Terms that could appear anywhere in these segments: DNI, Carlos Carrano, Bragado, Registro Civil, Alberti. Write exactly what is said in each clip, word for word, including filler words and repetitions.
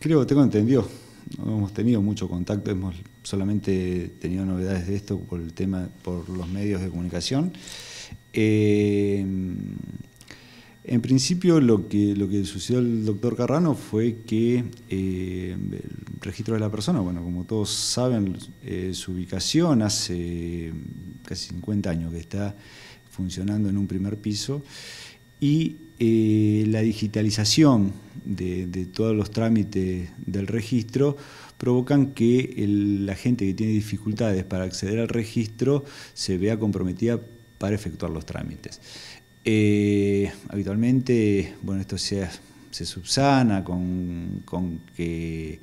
Creo que tengo entendido. No hemos tenido mucho contacto, hemos solamente tenido novedades de esto por el tema, por los medios de comunicación. Eh, en principio lo que, lo que sucedió al doctor Carrano fue que eh, el registro de la persona, bueno, como todos saben, eh, su ubicación hace casi cincuenta años que está funcionando en un primer piso, y eh, la digitalización de, de todos los trámites del registro provocan que el, la gente que tiene dificultades para acceder al registro se vea comprometida para efectuar los trámites. Eh, habitualmente, bueno, esto se, se subsana con, con que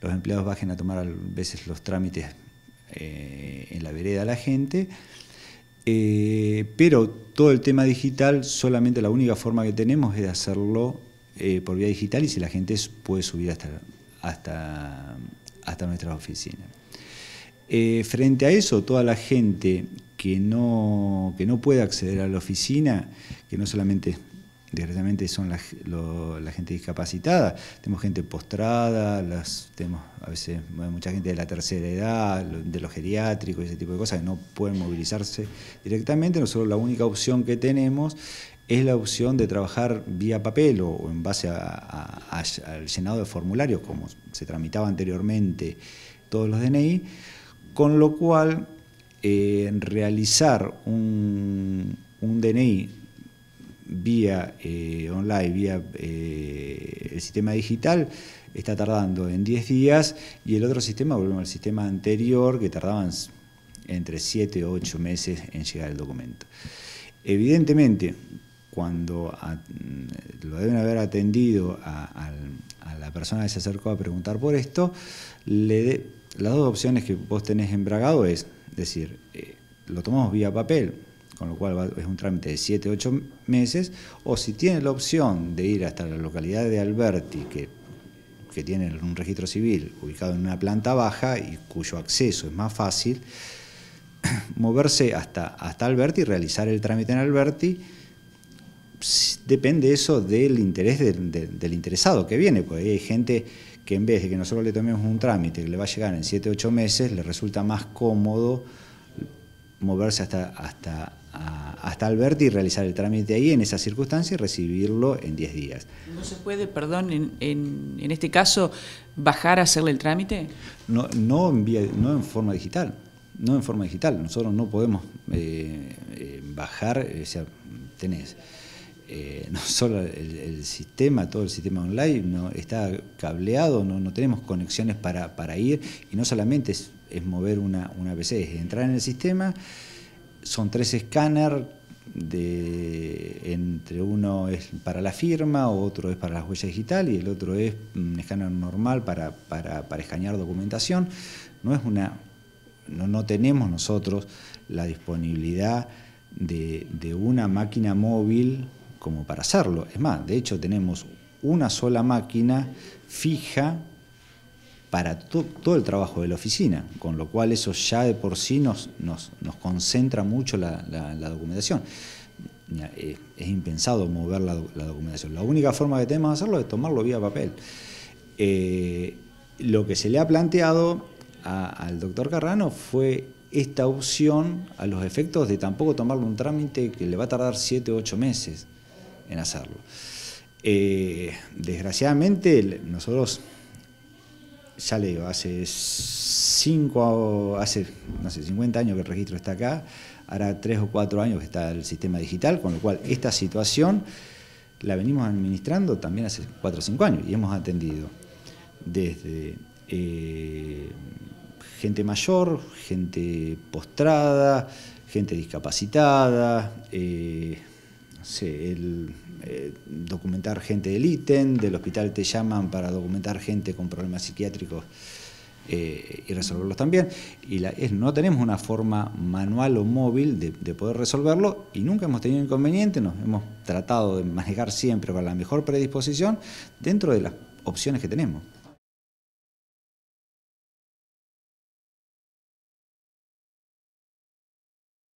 los empleados bajen a tomar a veces los trámites eh, en la vereda a la gente, eh, pero todo el tema digital, solamente la única forma que tenemos es de hacerlo eh, por vía digital, y si la gente puede subir hasta, hasta, hasta nuestras oficinas. Eh, frente a eso, toda la gente que no, que no puede acceder a la oficina, que no solamente, desgraciadamente, son la, lo, la gente discapacitada, tenemos gente postrada, las, tenemos a veces mucha gente de la tercera edad, de los geriátricos, ese tipo de cosas, que no pueden movilizarse directamente. Nosotros la única opción que tenemos es la opción de trabajar vía papel o, o en base a, a, a, al llenado de formularios, como se tramitaba anteriormente todos los D N I, con lo cual eh, realizar un, un D N I vía eh, online, vía eh, el sistema digital, está tardando en diez días, y el otro sistema, volvemos al sistema anterior, que tardaban entre siete o ocho meses en llegar el documento. Evidentemente, cuando a, lo deben haber atendido a, a, a la persona que se acercó a preguntar por esto, le de, las dos opciones que vos tenés en Bragado es decir, eh, lo tomamos vía papel, con lo cual va, es un trámite de siete a ocho meses, o si tiene la opción de ir hasta la localidad de Alberti, que, que tiene un registro civil ubicado en una planta baja y cuyo acceso es más fácil, moverse hasta, hasta Alberti y realizar el trámite en Alberti. Depende eso del interés del, del, del interesado que viene, porque hay gente que en vez de que nosotros le tomemos un trámite que le va a llegar en siete u ocho meses, le resulta más cómodo moverse hasta, hasta, hasta Alberti y realizar el trámite ahí en esa circunstancia y recibirlo en diez días. ¿No se puede, perdón, en, en, en este caso, bajar a hacerle el trámite? No, no, en, vía, no en forma digital, no en forma digital. Nosotros no podemos eh, eh, bajar, o sea, tenés... Eh, no solo el, el sistema, todo el sistema online no está cableado, no, no tenemos conexiones para, para ir, y no solamente es, es mover una, una P C, es entrar en el sistema, son tres escáneres, entre uno es para la firma, otro es para las huellas digital y el otro es un escáner normal para, para, para escanear documentación. No es una, no, no tenemos nosotros la disponibilidad de, de una máquina móvil como para hacerlo. Es más, de hecho tenemos una sola máquina fija para to todo el trabajo de la oficina, con lo cual eso ya de por sí nos, nos, nos concentra mucho la, la, la documentación. Es impensado mover la, la documentación. La única forma que tenemos de hacerlo es tomarlo vía papel. Eh, lo que se le ha planteado a, al doctor Carrano fue esta opción a los efectos de tampoco tomarle un trámite que le va a tardar siete u ocho meses. En hacerlo. Eh, desgraciadamente, nosotros, ya le digo, hace cinco, hace no sé, cincuenta años que el registro está acá, ahora tres o cuatro años que está el sistema digital, con lo cual esta situación la venimos administrando también hace cuatro o cinco años, y hemos atendido desde eh, gente mayor, gente postrada, gente discapacitada, eh, Sí, el, eh, documentar gente del ítem, del hospital te llaman para documentar gente con problemas psiquiátricos eh, y resolverlos también. Y la, es, no tenemos una forma manual o móvil de, de poder resolverlo, y nunca hemos tenido inconveniente, nos hemos tratado de manejar siempre con la mejor predisposición dentro de las opciones que tenemos.